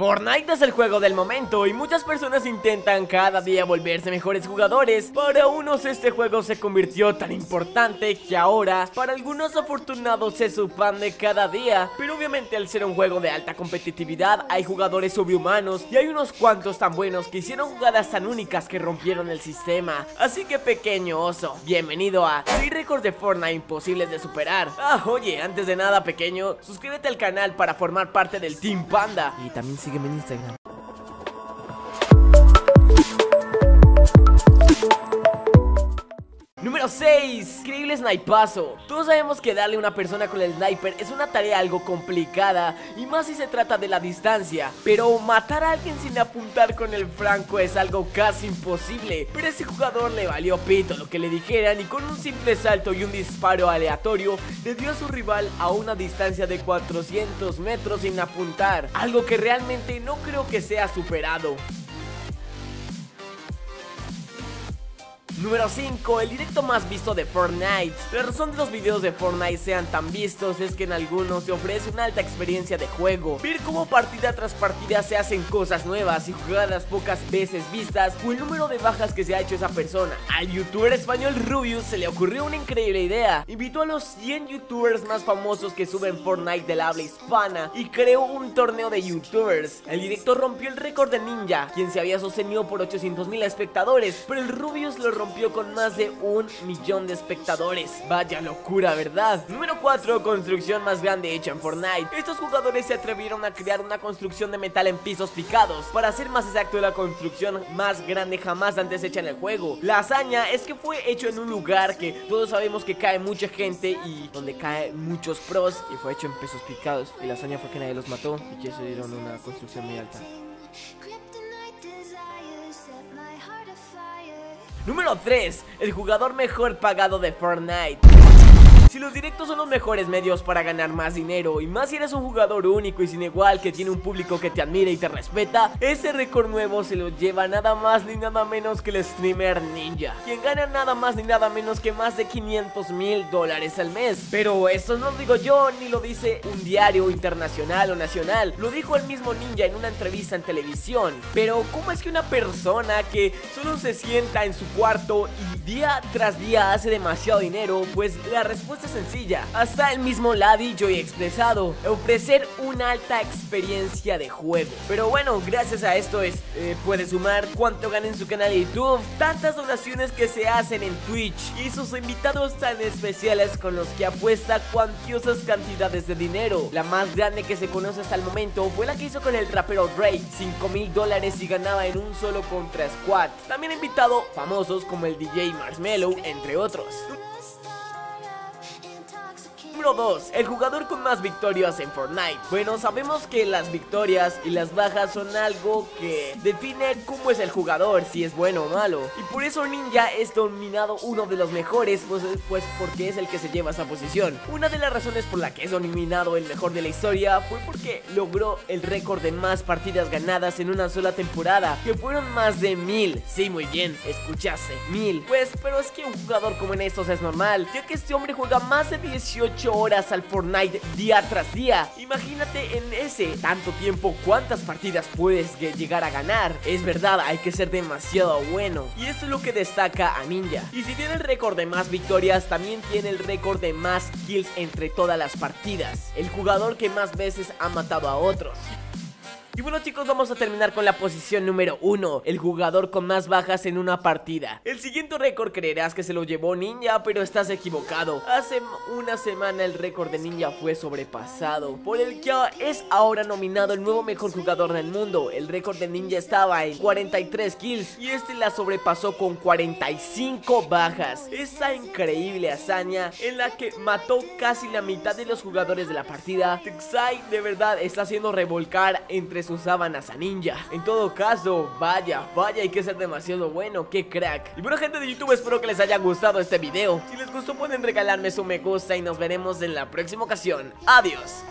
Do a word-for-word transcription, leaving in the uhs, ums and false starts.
Fortnite es el juego del momento y muchas personas intentan cada día volverse mejores jugadores. Para unos este juego se convirtió tan importante que ahora para algunos afortunados se supande cada día. Pero obviamente al ser un juego de alta competitividad hay jugadores sobrehumanos y hay unos cuantos tan buenos que hicieron jugadas tan únicas que rompieron el sistema. Así que pequeño oso, bienvenido a seis récords de Fortnite imposibles de superar. Ah, oye, antes de nada pequeño, suscríbete al canal para formar parte del Team Panda. Y también sígueme en Instagram. Número seis. Increíble snipazo. Todos sabemos que darle a una persona con el sniper es una tarea algo complicada, y más si se trata de la distancia. Pero matar a alguien sin apuntar con el franco es algo casi imposible. Pero a ese jugador le valió pito lo que le dijeran, y con un simple salto y un disparo aleatorio le dio a su rival a una distancia de cuatrocientos metros sin apuntar, algo que realmente no creo que sea superado. Número cinco, el directo más visto de Fortnite. La razón de los videos de Fortnite sean tan vistos es que en algunos se ofrece una alta experiencia de juego. Ver cómo partida tras partida se hacen cosas nuevas y jugadas pocas veces vistas, o el número de bajas que se ha hecho esa persona. Al youtuber español Rubius se le ocurrió una increíble idea. Invitó a los cien youtubers más famosos que suben Fortnite del habla hispana y creó un torneo de youtubers. El directo rompió el récord de Ninja, quien se había sostenido por ochocientos mil espectadores, pero el Rubius lo rompió con más de un millón de espectadores. Vaya locura, ¿verdad? Número cuatro, construcción más grande hecha en Fortnite. Estos jugadores se atrevieron a crear una construcción de metal en pisos picados, para ser más exacto la construcción más grande jamás antes hecha en el juego. La hazaña es que fue hecho en un lugar que todos sabemos que cae mucha gente y donde cae muchos pros, y fue hecho en pisos picados, y la hazaña fue que nadie los mató y que se dieron una construcción muy alta. Número tres, el jugador mejor pagado de Fortnite. Si los directos son los mejores medios para ganar más dinero, y más si eres un jugador único y sin igual que tiene un público que te admira y te respeta, ese récord nuevo se lo lleva nada más ni nada menos que el streamer Ninja, quien gana nada más ni nada menos que más de quinientos mil dólares al mes. Pero esto no lo digo yo, ni lo dice un diario internacional o nacional, lo dijo el mismo Ninja en una entrevista en televisión. Pero ¿cómo es que una persona que solo se sienta en su cuarto y día tras día hace demasiado dinero? Pues la respuesta sencilla, hasta el mismo la ha dicho y expresado: ofrecer una alta experiencia de juego. Pero bueno, gracias a esto es eh, puede sumar cuánto gana en su canal de YouTube, tantas donaciones que se hacen en Twitch y sus invitados tan especiales con los que apuesta cuantiosas cantidades de dinero. La más grande que se conoce hasta el momento fue la que hizo con el rapero Drake, cinco mil dólares, y ganaba en un solo contra squad. También ha invitado famosos como el D J Marshmallow, entre otros. Número dos. El jugador con más victorias en Fortnite. Bueno, sabemos que las victorias y las bajas son algo que define cómo es el jugador, si es bueno o malo. Y por eso Ninja es dominado uno de los mejores, pues, pues porque es el que se lleva esa posición. Una de las razones por la que es dominado el mejor de la historia fue porque logró el récord de más partidas ganadas en una sola temporada, que fueron más de mil. Sí, muy bien, escuchaste, mil. Pues, pero es que un jugador como en estos es normal, ya que este hombre juega más de dieciocho horas al Fortnite día tras día. Imagínate en ese tanto tiempo cuántas partidas puedes llegar a ganar. Es verdad, hay que ser demasiado bueno, y esto es lo que destaca a Ninja. Y si tiene el récord de más victorias, también tiene el récord de más kills entre todas las partidas, el jugador que más veces ha matado a otros. Y bueno chicos, vamos a terminar con la posición número uno, el jugador con más bajas en una partida. El siguiente récord creerás que se lo llevó Ninja, pero estás equivocado. Hace una semana el récord de Ninja fue sobrepasado, por el que es ahora nominado el nuevo mejor jugador del mundo. El récord de Ninja estaba en cuarenta y tres kills y este la sobrepasó con cuarenta y cinco bajas. Esa increíble hazaña en la que mató casi la mitad de los jugadores de la partida, Txai de verdad está haciendo revolcar entre sus sus sábanas a Ninja. En todo caso, vaya, vaya, hay que ser demasiado bueno, qué crack. Y bueno gente de YouTube, espero que les haya gustado este video. Si les gustó pueden regalarme su me gusta y nos veremos en la próxima ocasión. Adiós.